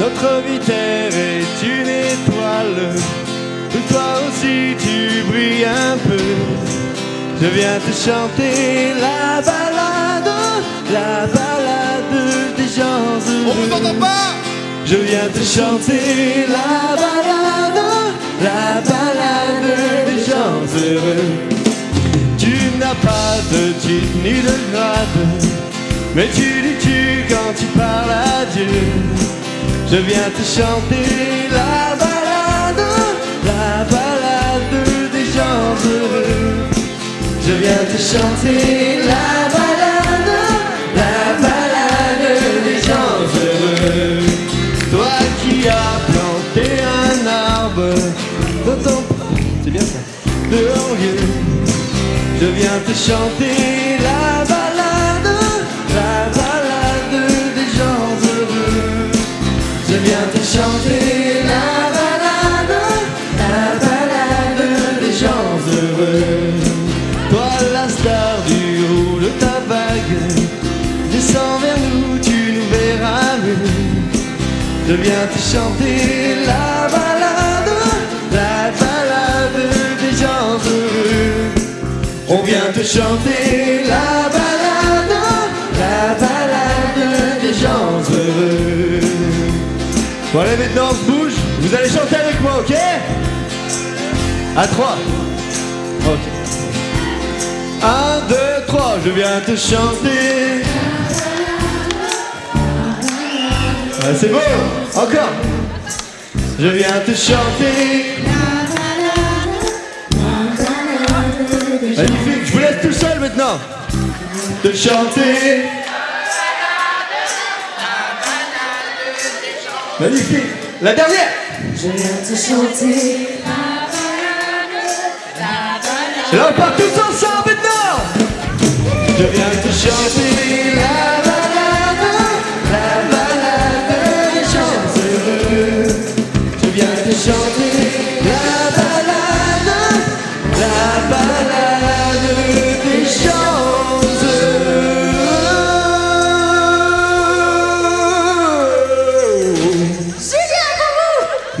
Notre vie terre est une étoile. Toi aussi tu brilles un peu. Je viens te chanter la ballade des gens heureux. On vous entend pas. Je viens te chanter la ballade des gens heureux. Tu n'as pas de titre ni de grade, mais tu dis tu quand tu parles à Dieu. Je viens te chanter la ballade des gens heureux. Je viens te chanter la ballade des gens heureux. Toi qui as planté un arbre dans ton... C'est bien ça. De orgueil. Je viens te chanter la ballade des gens heureux. Je viens te chanter la ballade des gens heureux. Toi la star du haut de ta vague, descends vers nous, tu nous verras mieux. Je viens te chanter la ballade des gens heureux. On vient te chanter la ballade des gens heureux. Bon allez maintenant on se bouge, vous allez chanter avec moi, ok? À 3, ok. 1, 2, 3, je viens te chanter. Ah, c'est beau, encore. Je viens te chanter. Magnifique, je vous laisse tout seul maintenant. Te chanter. Magnifique, la dernière. Je viens te chanter. Et là on part tous ensemble maintenant. Je viens te chanter la ballade des gens heureux. Je viens te chanter la ballade des gens heureux. Génial pour vous.